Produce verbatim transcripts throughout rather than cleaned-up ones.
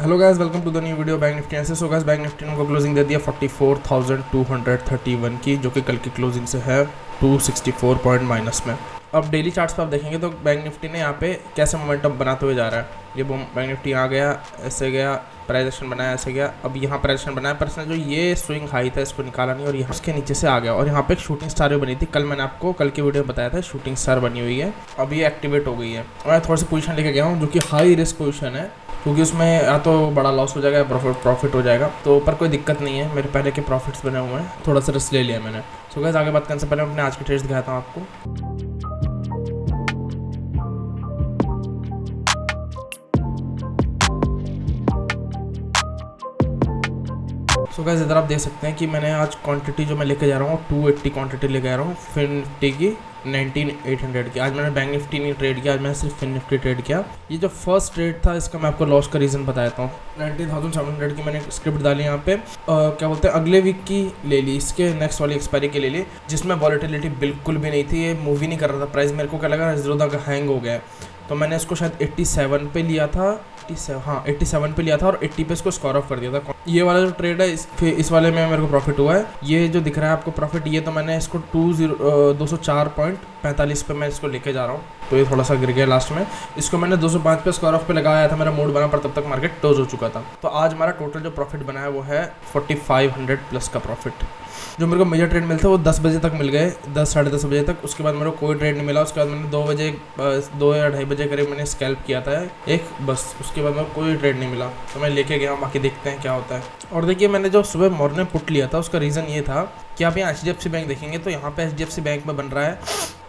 Hello guys, welcome to the new video bank Nifty analysis. So guys, bank Nifty ने हमको closing दे दिया forty four thousand two hundred thirty one की, जो कि कल की क्लोजिंग से है two sixty four point minus में। अब डेली चार्ट्स पर आप देखेंगे तो बैंक निफ्टी ने यहाँ पे कैसे मोमेंटम बनाते हुए जा रहा है। ये बैंक निफ्टी यहाँ गया, ऐसे गया, प्राइस एक्शन बनाया, ऐसे गया, अब यहाँ प्राइस एक्शन बनाया, पर इसने जो ये स्विंग हाई था इसको निकाला नहीं और यहाँ उसके नीचे से आ गया। और यहाँ पे एक शूटिंग स्टार भी बनी थी, कल मैंने आपको कल की वीडियो में बताया था, शूटिंग स्टार बनी हुई है, अब ये एक्टिवेट हो गई है। मैं थोड़ी सी पोजीशन लेके गया हूँ जो कि हाई रिस्क पोजीशन है, क्योंकि उसमें या तो बड़ा लॉस हो जाएगा या प्रॉफिट हो जाएगा, तो पर कोई दिक्कत नहीं है, मेरे पहले के प्रॉफिट्स बने हुए हैं, थोड़ा सा रिस्क ले लिया मैंने। सो गाइस, आगे बात करने से पहले मैं अपने आज के ट्रेड्स दिखाता हूँ आपको। सो गाइस, इधर आप देख सकते हैं कि मैंने आज क्वांटिटी जो मैं लेके जा रहा हूँ टू एट्टी क्वांटिटी लेके जा रहा हूँ फिन निफ्टी की, नाइनटीन एट हंड्रेड की। आज मैंने बैंक निफ्टी नहीं ट्रेड किया, आज मैंने सिर्फ फिन निफ्टी ट्रेड किया। ये जो फर्स्ट ट्रेड था इसका मैं आपको लॉस का रीज़न बता देता हूँ। नाइनटीन थाउजेंड सेवन हंड्रेड की मैंने स्क्रिप्ट डाली यहाँ पे, आ, क्या बोलते हैं, अगले वीक की ले ली, इसके नेक्स्ट वाली एक्सपायरी की ले ली, जिसमें वॉलीटिलिटी बिल्कुल भी नहीं थी, ये मूव ही नहीं कर रहा था प्राइस। मेरे को क्या लगा, ज़रूर का हैंग हो गया, तो मैंने इसको शायद एट्टी सेवन पे लिया था, एट्टी सेवन हाँ एट्टी सेवन पे लिया था और एट्टी पे इसको स्कोर ऑफ कर दिया था। ये वाला जो ट्रेड है इस इस वाले में मेरे को प्रॉफिट हुआ है, ये जो दिख रहा है आपको प्रॉफिट, ये तो मैंने इसको टू जीरो दो सौ चार पॉइंट पैंतालीस पे मैं इसको लेके जा रहा हूँ, तो ये थोड़ा सा गिर गया लास्ट में। इसको मैंने दो सौ पाँच पे स्कोर ऑफ पे लगाया था, मेरा मूड बना, पर तब तक मार्केट क्लोज हो चुका था। तो आज हमारा टोटल जो प्रॉफिट बना है वो है फोर्टी फाइव हंड्रेड प्लस का प्रॉफिट। जो मेरे को मेजर ट्रेड मिलते वो दस बजे तक मिल गए, दस साढ़े दस बजे तक, उसके बाद मेरे को कोई ट्रेड नहीं मिला। उसके बाद मैंने दो बजे दो या ढाई बजे करीब मैंने स्कैल्प किया था एक, बस उसके बाद मेरे को कोई ट्रेड नहीं मिला, तो मैं लेके गया। बाकी देखते हैं क्या होता है। और देखिए, मैंने जो सुबह मॉर्निंग पुट लिया था उसका रीज़न ये था कि आप यहाँ H D F C bank देखेंगे तो यहाँ पे H D F C bank में बन रहा है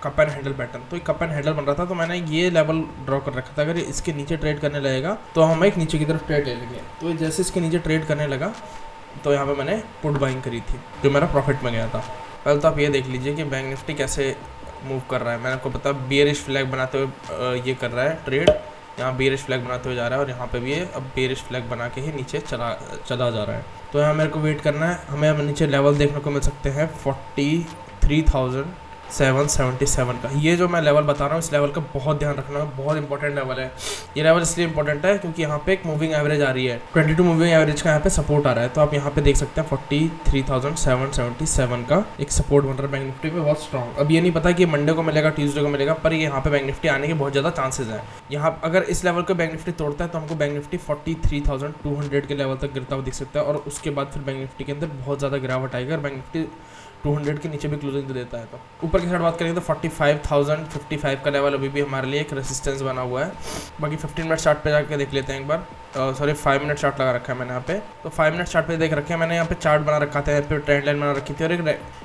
कप एंड हैंडल पैटर्न, तो एक कप एंड हैंडल बन रहा था, तो मैंने ये लेवल ड्रॉ कर रखा था, अगर इसके नीचे ट्रेड करने लगेगा तो हम एक नीचे की तरफ ट्रेड ले लेंगे। तो जैसे इसके नीचे ट्रेड करने लगा तो यहाँ पे मैंने पुट बाइंग करी थी, जो मेरा प्रॉफिट में गया था। पहले तो आप ये देख लीजिए कि बैंक निफ्टी कैसे मूव कर रहा है। मैंने आपको पता, बेयरिश फ्लैग बनाते हुए ये कर रहा है ट्रेड, यहाँ बेयरिश फ्लैग बनाते हुए जा रहा है और यहाँ पे भी ये अब बेयरिश फ्लैग बना के ही नीचे चला चला जा रहा है। तो यहाँ मेरे को वेट करना है, हमें अब नीचे लेवल देखने को मिल सकते हैं forty three thousand seven seventy seven का। ये जो मैं लेवल बता रहा हूँ इस लेवल का बहुत ध्यान रखना है, बहुत इंपॉर्टेंट लेवल है। ये लेवल इसलिए इंपॉर्टेंट है क्योंकि यहाँ पे एक मूविंग एवरेज आ रही है, बाईस मूविंग एवरेज का यहाँ पे सपोर्ट आ रहा है। तो आप यहाँ पे देख सकते हैं forty three thousand seven seventy seven का एक सपोर्ट बन रहा है बैंक निफ्टी पे, बहुत स्ट्रॉन्ग। अब ये नहीं पता कि मंडे को मिलेगा, ट्यूजडे को मिलेगा, पर यहाँ पे बैंक निफ्टी आने के बहुत ज़्यादा चांसेज हैं। यहाँ अगर इस लेवल को बैंक निफ्टी तोड़ता है तो हमको bank Nifty forty three thousand two hundred के लेवल तक गिरता हुआ दिख सकता है, और उसके बाद फिर बैंक निफ्टी के अंदर बहुत ज़्यादा गिरावट आएगी और बैंक निफ्टी टू हंड्रेड के नीचे भी क्लोजिंग देता है। तो ऊपर की साइड बात करेंगे तो forty five thousand fifty five का लेवल अभी भी हमारे लिए एक रेसिस्टेंस बना हुआ है। बाकी फिफ्टीन मिनट चार्ट पे जाके देख लेते हैं एक बार, सॉरी फाइव मिनट चार्ट लगा रखा है मैंने यहाँ पे, तो फाइव मिनट चार्ट पे देख रखे हैं मैंने। यहाँ पे चार्ट बना रखा था, यहाँ पे ट्रेंड लाइन बना रखी थी, और एक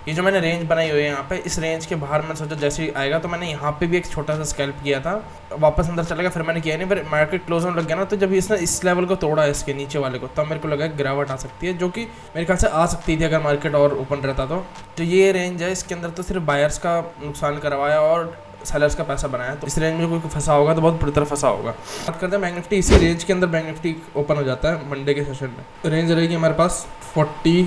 ये जो मैंने रेंज बनाई हुई है यहाँ पे, इस रेंज के बाहर मैंने सोचा जैसे ही आएगा, तो मैंने यहाँ पे भी एक छोटा सा स्कैल्प किया था, वापस अंदर चलेगा, फिर मैंने किया नहीं, फिर मार्केट क्लोज होने लग गया ना। तो जब इसने इस लेवल को तोड़ा है, इसके नीचे वाले को, तब मेरे को लगा गिरावट आ सकती है, जो कि मेरे ख्याल से आ सकती थी अगर मार्केट और ओपन रहता। तो तो ये रेंज है, इसके अंदर तो सिर्फ बायर्स का नुकसान करवाया और सेलर्स का पैसा बनाया, तो इस रेंज में कोई फंसा होगा तो बहुत बुरी तरह फंसा होगा। बात करते हैं बैंक निफ्टी, इसी रेंज के अंदर बैंक निफ्टी ओपन हो जाता है मंडे के सेशन में। रेंज रहेगी हमारे पास forty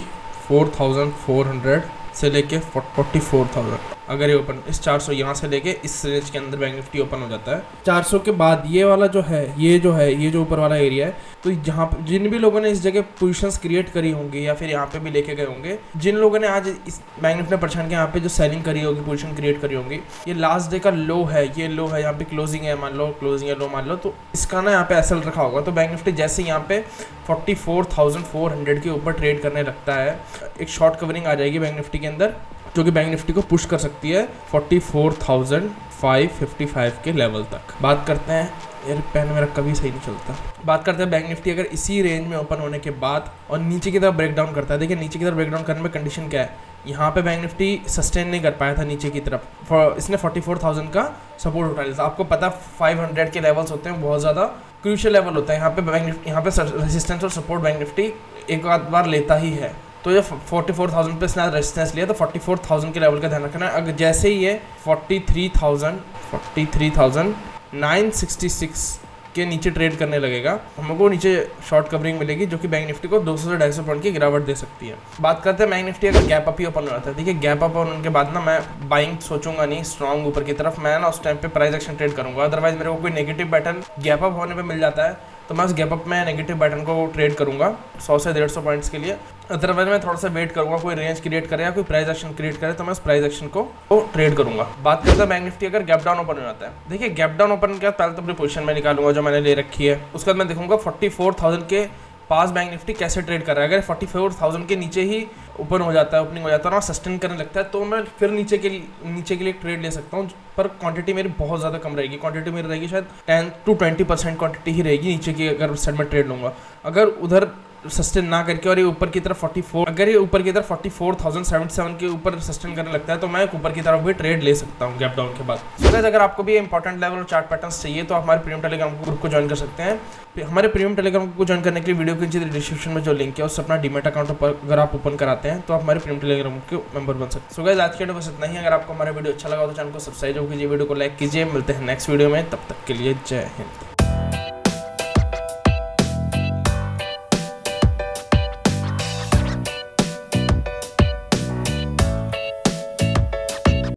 four thousand four hundred से लेके फोर्टी फोर थाउजेंड, अगर ये ओपन इस चार सौ यहाँ से लेके इस रेंज के अंदर बैंक निफ्टी ओपन हो जाता है। चार सौ के बाद ये वाला जो है, ये जो है, ये जो ऊपर वाला एरिया है, तो यहाँ पर जिन भी लोगों ने इस जगह पोजीशंस क्रिएट करी होंगी या फिर यहाँ पे भी लेके गए होंगे, जिन लोगों ने आज इस बैंक निफ्टी परेशान के यहाँ पे जो सेलिंग करी होगी, पोजीशन क्रिएट करी होंगी, ये लास्ट डे का लो है, ये लो है, यहाँ पे क्लोजिंग है मान लो, क्लोजिंग है लो मान लो, तो इसका ना यहाँ पे एसएल रखा होगा। तो बैंक निफ्टी जैसे यहाँ पे forty four thousand four hundred के ऊपर ट्रेड करने लगता है, एक शॉर्ट कवरिंग आ जाएगी बैंक निफ्टी के अंदर, जो कि बैंक निफ्टी को पुश कर सकती है forty four thousand five fifty five के लेवल तक। बात करते हैं, यार पेन मेरा कभी सही नहीं चलता। बात करते हैं बैंक निफ्टी अगर इसी रेंज में ओपन होने के बाद और नीचे की तरफ ब्रेकडाउन करता है। देखिए, नीचे की तरफ ब्रेकडाउन करने में कंडीशन क्या है, यहाँ पे बैंक निफ्टी सस्टेन नहीं कर पाया था नीचे की तरफ, इसने फोर्टी फोर थाउजेंड का सपोर्ट उठा लिया था। आपको पता फाइव हंड्रेड के लेवल्स होते हैं, बहुत ज़्यादा क्रूशियल लेवल होता है, यहाँ पे बैंक निफ्टी, यहाँ पे रेजिस्टेंस और सपोर्ट बैंक निफ्टी एक आध बार लेता ही है। तो ये फोर्टी फोर थाउजेंड पे इसने रेजिस्टेंस लिया, तो फोर्टी फोर थाउजेंड के लेवल का ध्यान रखना है। अगर जैसे ही ये forty three thousand forty three thousand nine sixty six के नीचे ट्रेड करने लगेगा, हमको नीचे शॉर्ट कवरिंग मिलेगी, जो कि बैंक निफ्टी को दो सौ से ढाई सौ पॉइंट की गिरावट दे सकती है। बात करते हैं बैंक निफ्टी अगर गैप अप ही ओपन हो जाता है। देखिए, गैप अप ओपन होने के बाद ना मैं बाइंग सोचूंगा नहीं, स्ट्रॉन्ग ऊपर की तरफ मैं ना उस टाइम पे प्राइस एक्शन ट्रेड करूँगा, अदरवाइज मेरे को कोई नेगेटिव पैटर्न गैप अप होने पर मिल जाता है तो मैं इस गैप अप में नेगेटिव पैटर्न को ट्रेड करूँगा सौ से डेढ़ सौ पॉइंट्स के लिए। अदरवाइज मैं थोड़ा सा वेट करूँगा, कोई रेंज क्रिएट करे या कोई प्राइस एक्शन क्रिएट करे तो मैं उस प्राइस एक्शन को तो ट्रेड करूँगा। बात करते हैं बैंक निफ्टी अगर गैप डाउन ओपन हो जाता है। देखिए गैप डाउन ओपन के बाद पहले तो अपनी पोजीशन में निकालूंगा जो मैंने ले रखी है, उसके बाद मैं देखूँगा फोर्टी फोर थाउजेंड के पास बैंक निफ्टी कैसे ट्रेड कर रहा है। अगर फोर्टी फोर थाउजेंड के नीचे ही ओपन हो जाता है, ओपनिंग हो जाता है और सस्टेन करने लगता है तो मैं फिर नीचे के नीचे के लिए ट्रेड ले सकता हूँ, पर क्वांटिटी मेरी बहुत ज़्यादा कम रहेगी। क्वांटिटी मेरी रहेगी शायद ten to twenty percent quantity ही रहेगी नीचे की, अगर साइड में ट्रेड लूँगा। अगर उधर सस्टेन ना करके और ये ऊपर की तरफ फोर्टी फोर, अगर ये ऊपर की तरफ forty four thousand seventy seven के ऊपर सस्टेन करने लगता है तो मैं ऊपर की तरफ भी ट्रेड ले सकता हूँ गैप डाउन के बाद। तो गाइस अगर आपको भी इंपॉर्टेंट लेवल और चार्ट पैटर्न्स चाहिए तो आप हमारे प्रीमियम टेलीग्राम ग्रुप को ज्वाइन कर सकते हैं। हमारे प्रीमियम टेलीग्राम को ज्वाइन करने के लिए वीडियो के नीचे डिस्क्रिप्शन में जो लिंक है उससे अपना डीमैट अकाउंट पर अगर आप ओपन कराते हैं तो आप हमारे प्रीमियम टेलीग्राम के मेंबर बन सकते हैं। सो गाइस आज के वीडियो बस इतना ही। अगर आपको हमारा वीडियो अच्छा लगा तो चैनल को सब्सक्राइब कीजिए, वीडियो को लाइक कीजिए। मिलते हैं नेक्स्ट वीडियो में, तब तक के लिए जय हिंद।